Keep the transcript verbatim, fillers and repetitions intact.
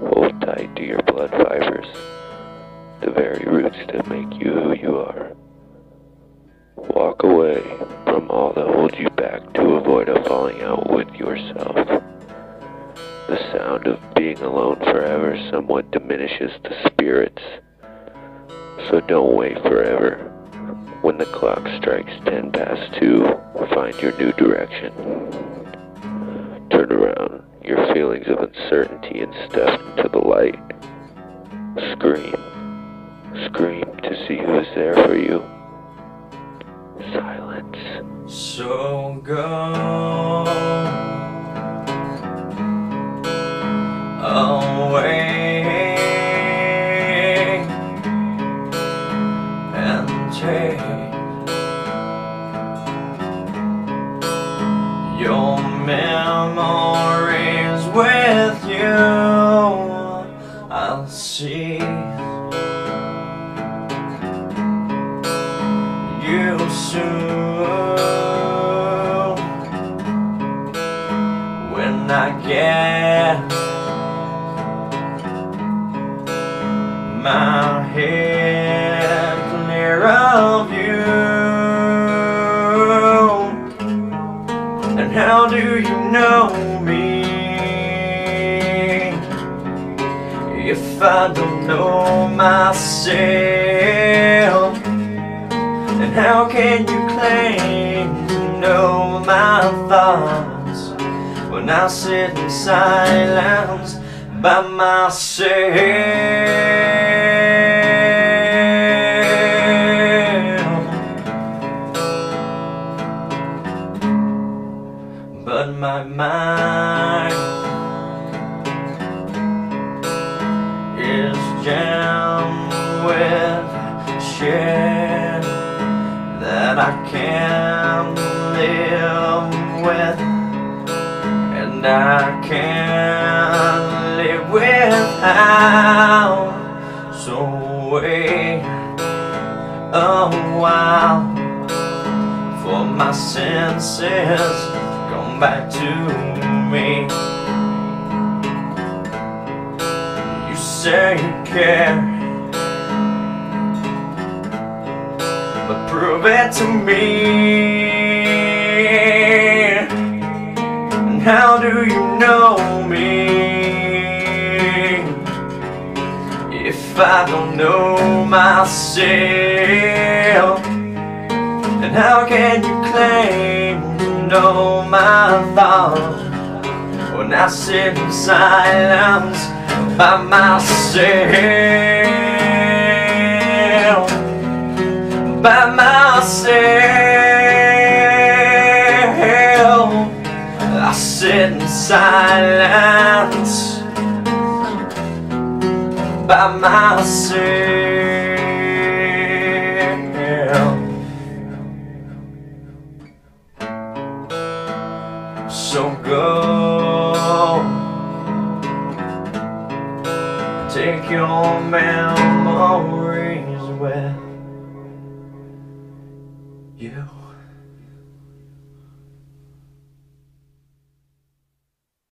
Hold tight to your blood fibers, the very roots that make you who you are. Walk away from all that holds you back to avoid a falling out with yourself. The sound of being alone forever somewhat diminishes the spirits. So don't wait forever. When the clock strikes ten past two, find your new direction. Turn around your feelings of uncertainty and step into the light. Scream. Scream to see who is there for you. Silence. So go away. Your memories with you, I'll see. You soon, when I get my head clear of you. How do you know me if I don't know myself? And how can you claim to know my thoughts when I sit in silence by myself? But my mind is jammed with shit that I can't live with, and I can't live without. So wait a while for my senses come back to me. You say you care, but prove it to me. And how do you know me if I don't know myself? And how can you claim know my thoughts when I sit in silence by myself, by myself. I sit in silence by myself. So go, take your memories with